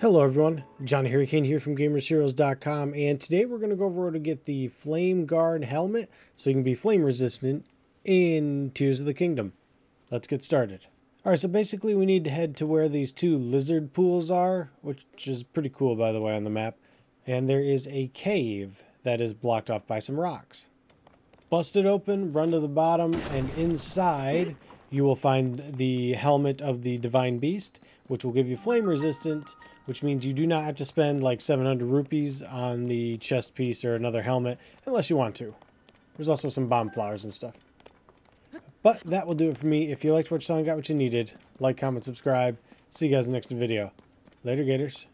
Hello everyone, John Hurricane here from GamersHeroes.com, and today we're going to go over to get the Flame Guard Helmet so you can be flame resistant in Tears of the Kingdom. Let's get started. Alright, so basically we need to head to where these two lizard pools are, which is pretty cool by the way on the map, and there is a cave that is blocked off by some rocks. Bust it open, run to the bottom, and inside you will find the helmet of the Divine Beast, which will give you flame resistant, which means you do not have to spend like 700 rupees on the chest piece or another helmet unless you want to. There's also some bomb flowers and stuff. But that will do it for me. If you liked what you saw and got what you needed, like, comment, subscribe. See you guys in the next video. Later, Gators.